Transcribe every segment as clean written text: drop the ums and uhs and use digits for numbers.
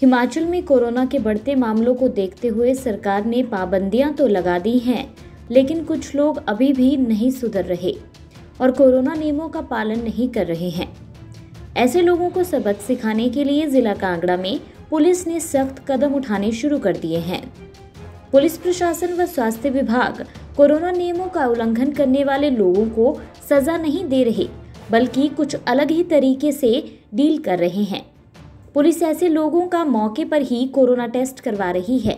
हिमाचल में कोरोना के बढ़ते मामलों को देखते हुए सरकार ने पाबंदियां तो लगा दी हैं, लेकिन कुछ लोग अभी भी नहीं सुधर रहे और कोरोना नियमों का पालन नहीं कर रहे हैं। ऐसे लोगों को सबक सिखाने के लिए जिला कांगड़ा में पुलिस ने सख्त कदम उठाने शुरू कर दिए हैं। पुलिस प्रशासन व स्वास्थ्य विभाग कोरोना नियमों का उल्लंघन करने वाले लोगों को सजा नहीं दे रहे, बल्कि कुछ अलग ही तरीके से डील कर रहे हैं। पुलिस ऐसे लोगों का मौके पर ही कोरोना टेस्ट करवा रही है।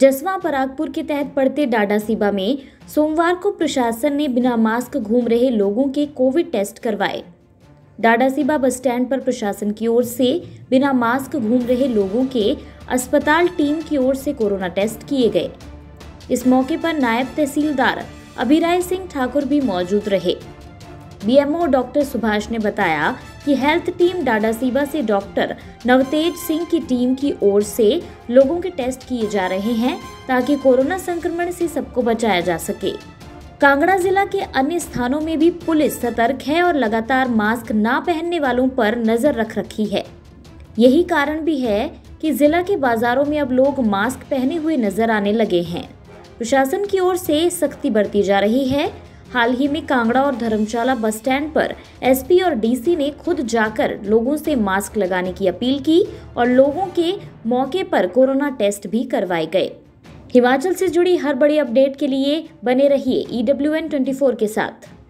जसवां परागपुर के तहत पड़ते डाडासीबा में सोमवार को प्रशासन ने बिना मास्क घूम रहे लोगों के कोविड टेस्ट करवाए। डाडासीबा बस स्टैंड पर प्रशासन की ओर से बिना मास्क घूम रहे लोगों के अस्पताल टीम की ओर से कोरोना टेस्ट किए गए। इस मौके पर नायब तहसीलदार अभिराय सिंह ठाकुर भी मौजूद रहे। बीएमओ डॉक्टर सुभाष ने बताया कि हेल्थ टीम डाडासीबा से डॉक्टर नवतेज सिंह की टीम की ओर से लोगों के टेस्ट किए जा रहे हैं ताकि कोरोना संक्रमण से सबको बचाया जा सके। कांगड़ा जिला के अन्य स्थानों में भी पुलिस सतर्क है और लगातार मास्क ना पहनने वालों पर नजर रख रखी है। यही कारण भी है कि जिला के बाजारों में अब लोग मास्क पहने हुए नजर आने लगे हैं। प्रशासन की ओर से सख्ती बरती जा रही है। हाल ही में कांगड़ा और धर्मशाला बस स्टैंड पर एसपी और डीसी ने खुद जाकर लोगों से मास्क लगाने की अपील की और लोगों के मौके पर कोरोना टेस्ट भी करवाए गए। हिमाचल से जुड़ी हर बड़ी अपडेट के लिए बने रहिए EWN 24 के साथ।